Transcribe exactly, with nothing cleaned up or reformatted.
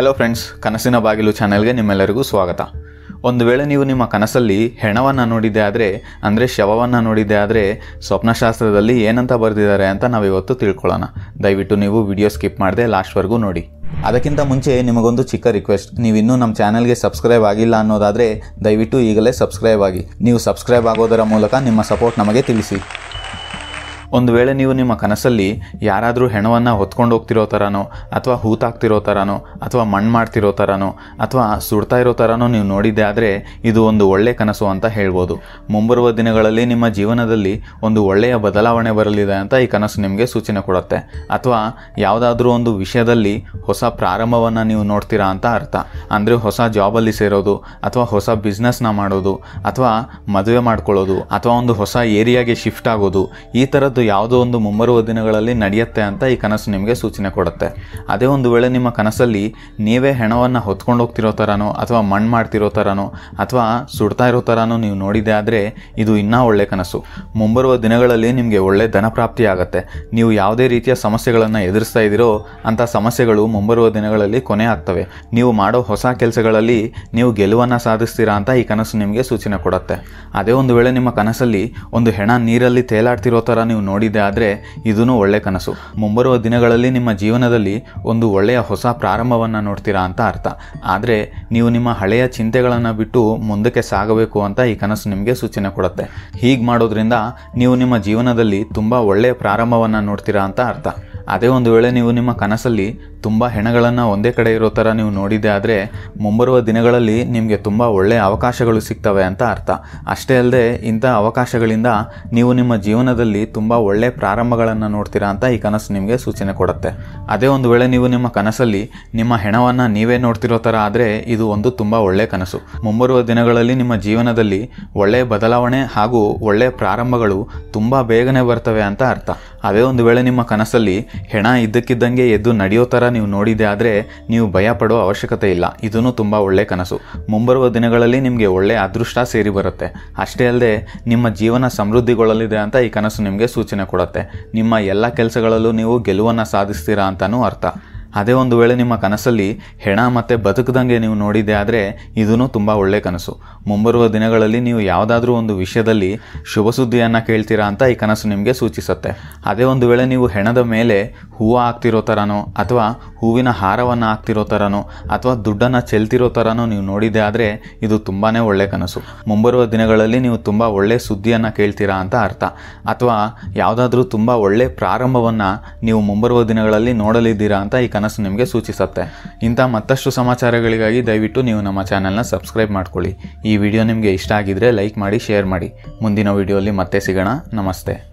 Hello friends, कनसिन बागिलु ಚಾನೆಲ್ಗೆ ನಿಮ್ಮೆಲ್ಲರಿಗೂ ಸ್ವಾಗತ। ಒಂದು ವೇಳೆ ನೀವು ನಿಮ್ಮ ಕನಸಲ್ಲಿ ಹೆಣವನ್ನು ನೋಡಿದ್ದೆ ಆದರೆ ಅಂದರೆ ಶವವನ್ನು ನೋಡಿದ್ದೆ ಆದರೆ ಸ್ವಪ್ನಶಾಸ್ತ್ರದಲ್ಲಿ ಏನಂತ ಬರೆದಿದ್ದಾರೆ ಅಂತ ನಾವು ಇವತ್ತು ತಿಳ್ಕೊಳ್ಳೋಣ। ದಯವಿಟ್ಟು ನೀವು ವಿಡಿಯೋ ಸ್ಕಿಪ್ ಮಾಡದೆ ಲಾಸ್ಟ್ ವರೆಗೂ ನೋಡಿ। ಅದಕ್ಕಿಂತ ಮುಂಚೆ ನಿಮಗೊಂದು ಚಿಕ್ಕ ರಿಕ್ವೆಸ್ಟ್, ನೀವು ಇನ್ನೂ ನಮ್ಮ ಚಾನೆಲ್ಗೆ ಸಬ್ಸ್ಕ್ರೈಬ್ ಆಗಿಲ್ಲ ಅನ್ನೋದಾದರೆ ದಯವಿಟ್ಟು ಈಗಲೇ ಸಬ್ಸ್ಕ್ರೈಬ್ ಆಗಿ। ನೀವು ಸಬ್ಸ್ಕ್ರೈಬ್ ಆಗೋದರ ಮೂಲಕ ನಿಮ್ಮ ಸಪೋರ್ಟ್ ನಮಗೆ ತಿಳಿಸಿ। ಒಂದು ವೇಳೆ ನೀವು ನಿಮ್ಮ ಕನಸಲ್ಲಿ ಯಾರಾದರೂ ಹೆಣವನ್ನು ಹೊತ್ಕೊಂಡು ಹೋಗ್ತಿರೋ ಥರನೋ ಅಥವಾ ಹೂತಾಗ್ತಿರೋ ಥರನೋ ಅಥವಾ ಮಣ್ಣು ಮಾಡ್ತಿರೋ ಥರನೋ ಅಥವಾ ಸುಡ್ತಾ ಇರೋ ಥರನೋ ನೀವು ನೋಡಿದ್ದೆ ಆದರೆ ಇದು ಒಂದು ಒಳ್ಳೆಯ ಕನಸು ಅಂತ ಹೇಳ್ಬೋದು। ಮುಂಬರುವ ದಿನಗಳಲ್ಲಿ ನಿಮ್ಮ ಜೀವನದಲ್ಲಿ ಒಂದು ಒಳ್ಳೆಯ ಬದಲಾವಣೆ ಬರಲಿದೆ ಅಂತ ಈ ಕನಸು ನಿಮಗೆ ಸೂಚನೆ ಕೊಡುತ್ತೆ, ಅಥವಾ ಯಾವುದಾದ್ರೂ ಒಂದು ವಿಷಯದಲ್ಲಿ ಹೊಸ ಪ್ರಾರಂಭವನ್ನು ನೀವು ನೋಡ್ತೀರಾ ಅಂತ ಅರ್ಥ। ಅಂದರೆ ಹೊಸ ಜಾಬಲ್ಲಿ ಸೇರೋದು ಅಥವಾ ಹೊಸ ಬಿಸ್ನೆಸ್ನ ಮಾಡೋದು ಅಥವಾ ಮದುವೆ ಮಾಡ್ಕೊಳ್ಳೋದು ಅಥವಾ ಒಂದು ಹೊಸ ಏರಿಯಾಗೆ ಶಿಫ್ಟ್ ಆಗೋದು, ಈ ಥರದ್ದು ಯಾವುದೋ ಒಂದು ಮುಂಬರುವ ದಿನಗಳಲ್ಲಿ ನಡೆಯುತ್ತೆ ಅಂತ ಈ ಕನಸು ನಿಮಗೆ ಸೂಚನೆ ಕೊಡುತ್ತೆ। ಅದೇ ಒಂದು ವೇಳೆ ನಿಮ್ಮ ಕನಸಲ್ಲಿ ನೀವೇ ಹೆಣವನ್ನು ಹೊತ್ಕೊಂಡು ಹೋಗ್ತಿರೋ ಥರನೋ ಅಥವಾ ಮಣ್ಣು ಮಾಡ್ತಿರೋ ಥರನೋ ಅಥವಾ ಸುಡ್ತಾ ಇರೋ ಥರನೋ ನೀವು ನೋಡಿದೆ ಆದರೆ ಇದು ಇನ್ನೂ ಒಳ್ಳೆ ಕನಸು। ಮುಂಬರುವ ದಿನಗಳಲ್ಲಿ ನಿಮಗೆ ಒಳ್ಳೆ ಧನಪ್ರಾಪ್ತಿ ಆಗುತ್ತೆ। ನೀವು ಯಾವುದೇ ರೀತಿಯ ಸಮಸ್ಯೆಗಳನ್ನು ಎದುರಿಸ್ತಾ ಇದ್ದೀರೋ ಅಂಥ ಸಮಸ್ಯೆಗಳು ಮುಂಬರುವ ದಿನಗಳಲ್ಲಿ ಕೊನೆ ಆಗ್ತವೆ। ನೀವು ಮಾಡೋ ಹೊಸ ಕೆಲಸಗಳಲ್ಲಿ ನೀವು ಗೆಲುವನ್ನು ಸಾಧಿಸ್ತೀರಾ ಅಂತ ಈ ಕನಸು ನಿಮಗೆ ಸೂಚನೆ ಕೊಡುತ್ತೆ। ಅದೇ ಒಂದು ವೇಳೆ ನಿಮ್ಮ ಕನಸಲ್ಲಿ ಒಂದು ಹೆಣ ನೀರಲ್ಲಿ ತೇಲಾಡ್ತಿರೋ ಥರ ನೀವು ನೋಡಿದೆ ಆದರೆ ಇದೂ ಒಳ್ಳೆ ಕನಸು। ಮುಂಬರುವ ದಿನಗಳಲ್ಲಿ ನಿಮ್ಮ ಜೀವನದಲ್ಲಿ ಒಂದು ಒಳ್ಳೆಯ ಹೊಸ ಪ್ರಾರಂಭವನ್ನು ನೋಡ್ತೀರಾ ಅಂತ ಅರ್ಥ। ಆದರೆ ನೀವು ನಿಮ್ಮ ಹಳೆಯ ಚಿಂತೆಗಳನ್ನು ಬಿಟ್ಟು ಮುಂದಕ್ಕೆ ಸಾಗಬೇಕು ಅಂತ ಈ ಕನಸು ನಿಮಗೆ ಸೂಚನೆ ಕೊಡುತ್ತೆ। ಹೀಗೆ ಮಾಡೋದ್ರಿಂದ ನೀವು ನಿಮ್ಮ ಜೀವನದಲ್ಲಿ ತುಂಬ ಒಳ್ಳೆಯ ಪ್ರಾರಂಭವನ್ನು ನೋಡ್ತೀರಾ ಅಂತ ಅರ್ಥ। ಅದೇ ಒಂದು ವೇಳೆ ನೀವು ನಿಮ್ಮ ಕನಸಲ್ಲಿ ತುಂಬ ಹೆಣಗಳನ್ನು ಒಂದೇ ಕಡೆ ಇರೋ ಥರ ನೀವು ನೋಡಿದ್ದೆ ಆದರೆ ಮುಂಬರುವ ದಿನಗಳಲ್ಲಿ ನಿಮಗೆ ತುಂಬ ಒಳ್ಳೆಯ ಅವಕಾಶಗಳು ಸಿಗ್ತವೆ ಅಂತ ಅರ್ಥ। ಅಷ್ಟೇ ಅಲ್ಲದೆ ಇಂಥ ಅವಕಾಶಗಳಿಂದ ನೀವು ನಿಮ್ಮ ಜೀವನದಲ್ಲಿ ತುಂಬ ಒಳ್ಳೆಯ ಪ್ರಾರಂಭಗಳನ್ನು ನೋಡ್ತೀರಾ ಅಂತ ಈ ಕನಸು ನಿಮಗೆ ಸೂಚನೆ ಕೊಡುತ್ತೆ। ಅದೇ ಒಂದು ವೇಳೆ ನೀವು ನಿಮ್ಮ ಕನಸಲ್ಲಿ ನಿಮ್ಮ ಹೆಣವನ್ನು ನೀವೇ ನೋಡ್ತಿರೋ ಥರ ಆದರೆ ಇದು ಒಂದು ತುಂಬ ಒಳ್ಳೆಯ ಕನಸು। ಮುಂಬರುವ ದಿನಗಳಲ್ಲಿ ನಿಮ್ಮ ಜೀವನದಲ್ಲಿ ಒಳ್ಳೆಯ ಬದಲಾವಣೆ ಹಾಗೂ ಒಳ್ಳೆಯ ಪ್ರಾರಂಭಗಳು ತುಂಬ ಬೇಗನೆ ಬರ್ತವೆ ಅಂತ ಅರ್ಥ। ಅದೇ ಒಂದು ವೇಳೆ ನಿಮ್ಮ ಕನಸಲ್ಲಿ ಹೆಣ ಇದ್ದಕ್ಕಿದ್ದಂಗೆ ಎದ್ದು ನಡೆಯೋ ಥರ ನೀವು ನೋಡಿದೆ ಆದರೆ ನೀವು ಭಯಪಡೋ ಅವಶ್ಯಕತೆ ಇಲ್ಲ, ಇದೂ ತುಂಬ ಒಳ್ಳೆಯ ಕನಸು। ಮುಂಬರುವ ದಿನಗಳಲ್ಲಿ ನಿಮಗೆ ಒಳ್ಳೆಯ ಅದೃಷ್ಟ ಸೇರಿ ಬರುತ್ತೆ, ಅಷ್ಟೇ ಅಲ್ಲದೆ ನಿಮ್ಮ ಜೀವನ ಸಮೃದ್ಧಿಗೊಳ್ಳಲಿದೆ ಅಂತ ಈ ಕನಸು ನಿಮಗೆ ಸೂಚನೆ ಕೊಡುತ್ತೆ। ನಿಮ್ಮ ಎಲ್ಲ ಕೆಲಸಗಳಲ್ಲೂ ನೀವು ಗೆಲುವನ್ನು ಸಾಧಿಸ್ತೀರಾ ಅಂತಲೂ ಅರ್ಥ। ಅದೇ ಒಂದು ವೇಳೆ ನಿಮ್ಮ ಕನಸಲ್ಲಿ ಹೆಣ ಮತ್ತು ಬದುಕದಂಗೆ ನೀವು ನೋಡಿದೆ ಆದರೆ ಇದೂ ತುಂಬ ಒಳ್ಳೆಯ ಕನಸು। ಮುಂಬರುವ ದಿನಗಳಲ್ಲಿ ನೀವು ಯಾವುದಾದ್ರೂ ಒಂದು ವಿಷಯದಲ್ಲಿ ಶುಭ ಸುದ್ದಿಯನ್ನು ಕೇಳ್ತೀರಾ ಅಂತ ಈ ಕನಸು ನಿಮಗೆ ಸೂಚಿಸುತ್ತೆ। ಅದೇ ಒಂದು ವೇಳೆ ನೀವು ಹೆಣದ ಮೇಲೆ ಹೂವು ಹಾಕ್ತಿರೋ ಥರನೋ ಅಥವಾ ಹೂವಿನ ಹಾರವನ್ನು ಹಾಕ್ತಿರೋ ಥರನೋ ಅಥವಾ ದುಡ್ಡನ್ನು ಚೆಲ್ತಿರೋ ಥರನೋ ನೀವು ನೋಡಿದೆ ಆದರೆ ಇದು ತುಂಬಾ ಒಳ್ಳೆಯ ಕನಸು। ಮುಂಬರುವ ದಿನಗಳಲ್ಲಿ ನೀವು ತುಂಬ ಒಳ್ಳೆಯ ಸುದ್ದಿಯನ್ನು ಕೇಳ್ತೀರಾ ಅಂತ ಅರ್ಥ, ಅಥವಾ ಯಾವುದಾದ್ರೂ ತುಂಬ ಒಳ್ಳೆಯ ಪ್ರಾರಂಭವನ್ನು ನೀವು ಮುಂಬರುವ ದಿನಗಳಲ್ಲಿ ನೋಡಲಿದ್ದೀರಾ ಅಂತ ಈ ಕನಸು ನಿಮಗೆ ಸೂಚಿಸುತ್ತೆ। ಇಂಥ ಮತ್ತಷ್ಟು ಸಮಾಚಾರಗಳಿಗಾಗಿ ದಯವಿಟ್ಟು ನೀವು ನಮ್ಮ ಚಾನೆಲ್ನ ಸಬ್ಸ್ಕ್ರೈಬ್ ಮಾಡ್ಕೊಳ್ಳಿ। ಈ ವಿಡಿಯೋ ನಿಮಗೆ ಇಷ್ಟ ಆಗಿದ್ರೆ ಲೈಕ್ ಮಾಡಿ, ಶೇರ್ ಮಾಡಿ। ಮುಂದಿನ ವಿಡಿಯೋಲಿ ಮತ್ತೆ ಸಿಗೋಣ, ನಮಸ್ತೆ।